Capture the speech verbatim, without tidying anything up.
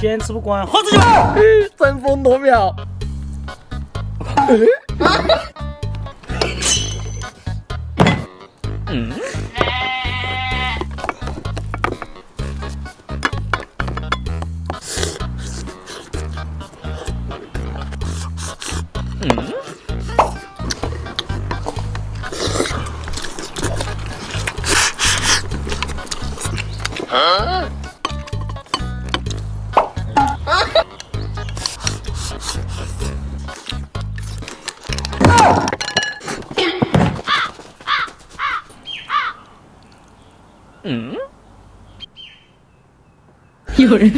先吃不光，猴子就争风夺秒。嗯。嗯。 啊！嗯？有人。